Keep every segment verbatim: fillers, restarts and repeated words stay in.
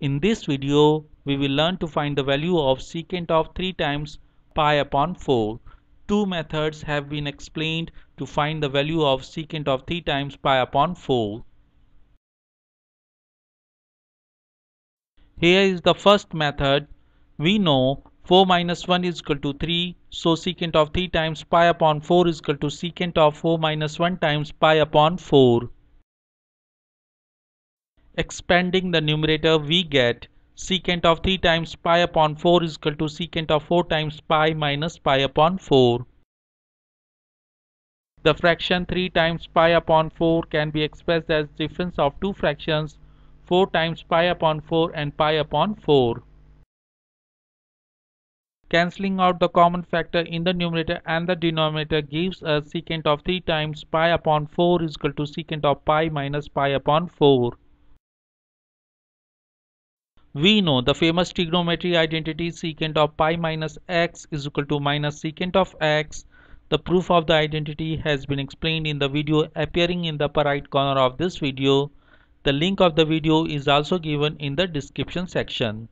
In this video, we will learn to find the value of secant of three times pi upon four. Two methods have been explained to find the value of secant of three times pi upon four. Here is the first method. We know four minus one is equal to three, so secant of three times pi upon four is equal to secant of four minus one times pi upon four. Expanding the numerator, we get secant of three times pi upon four is equal to secant of four times pi minus pi upon four. The fraction three times pi upon four can be expressed as difference of two fractions, four times pi upon four and pi upon four. Cancelling out the common factor in the numerator and the denominator gives us secant of three times pi upon four is equal to secant of pi minus pi upon four. We know the famous trigonometry identity secant of pi minus x is equal to minus secant of x. The proof of the identity has been explained in the video appearing in the upper right corner of this video. The link of the video is also given in the description section.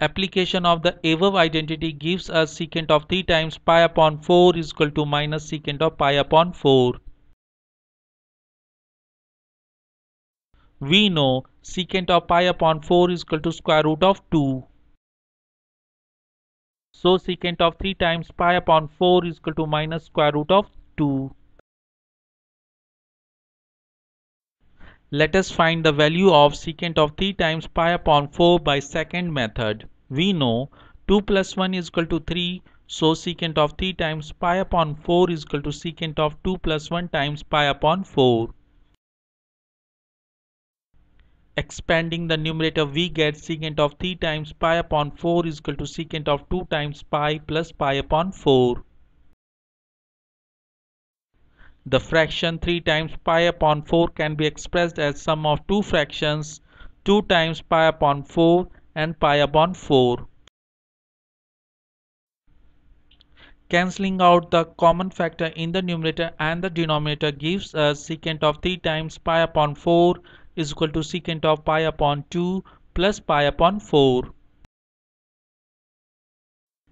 Application of the above identity gives us secant of three times pi upon four is equal to minus secant of pi upon four. We know secant of pi upon four is equal to square root of two. So secant of three times pi upon four is equal to minus square root of two. Let us find the value of secant of three times pi upon four by second method. We know two plus one is equal to three. So secant of three times pi upon four is equal to secant of two plus one times pi upon four. Expanding the numerator, we get secant of three times pi upon four is equal to secant of two times pi plus pi upon four. The fraction three times pi upon four can be expressed as sum of two fractions, two times pi upon four and pi upon four. Cancelling out the common factor in the numerator and the denominator gives us secant of three times pi upon four is equal to secant of pi upon two plus pi upon four.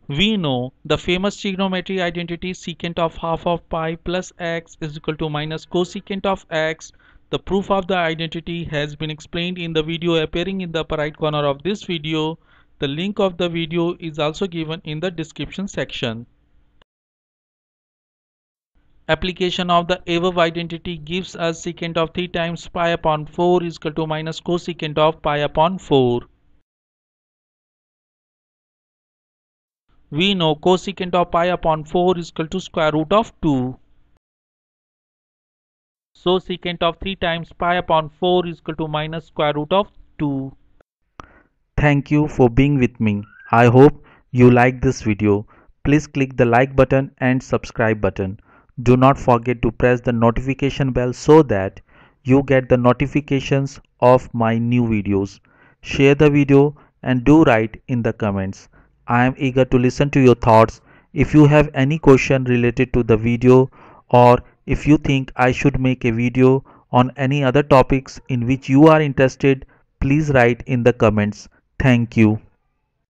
We know the famous trigonometry identity secant of half of pi plus x is equal to minus cosecant of x. The proof of the identity has been explained in the video appearing in the upper right corner of this video. The link of the video is also given in the description section. Application of the above identity gives us secant of three times pi upon four is equal to minus cosecant of pi upon four. We know cosecant of pi upon four is equal to square root of two. So secant of three times pi upon four is equal to minus square root of two. Thank you for being with me. I hope you like this video. Please click the like button and subscribe button. Do not forget to press the notification bell so that you get the notifications of my new videos. Share the video and do write in the comments. I am eager to listen to your thoughts. If you have any question related to the video or if you think I should make a video on any other topics in which you are interested, please write in the comments. Thank you.